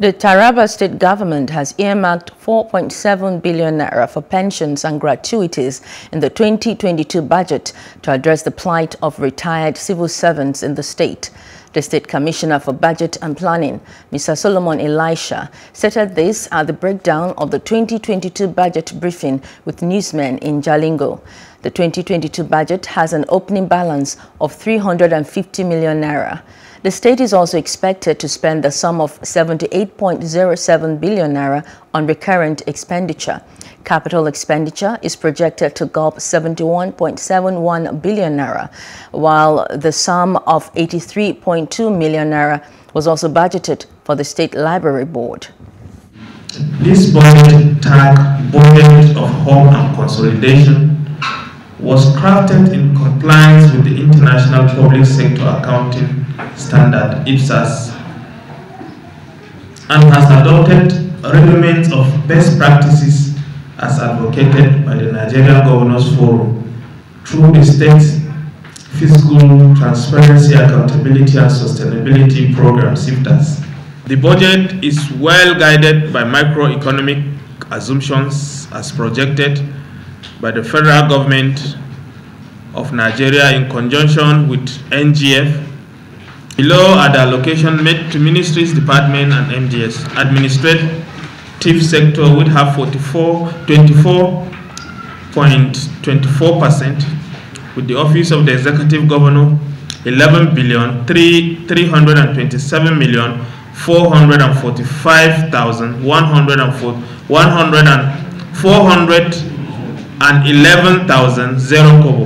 The Taraba State government has earmarked 4.7 billion naira for pensions and gratuities in the 2022 budget to address the plight of retired civil servants in the state. The State Commissioner for Budget and Planning, Mr. Solomon Elisha, stated this at the breakdown of the 2022 budget briefing with newsmen in Jalingo. The 2022 budget has an opening balance of 350 million naira. The state is also expected to spend the sum of 78.07 billion naira on recurrent expenditure. Capital expenditure is projected to go up 71.71 billion naira, while the sum of 83.2 million naira was also budgeted for the State Library Board. This budget, tagged Budget of Home and Consolidation, was crafted in compliance with the International Public Sector Accounting Standard (IPSAS) and has adopted elements of best practices as advocated by the Nigerian Governors Forum through the State Fiscal Transparency, Accountability and Sustainability Program (SIFTAS). The budget is well guided by macroeconomic assumptions as projected by the federal government of Nigeria in conjunction with NGF. Below are the allocation made to ministries, departments, and MDS. Administrative sector would have 24.24%, with the Office of the Executive Governor 11,327,445,111,000 kobo.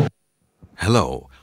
Hello,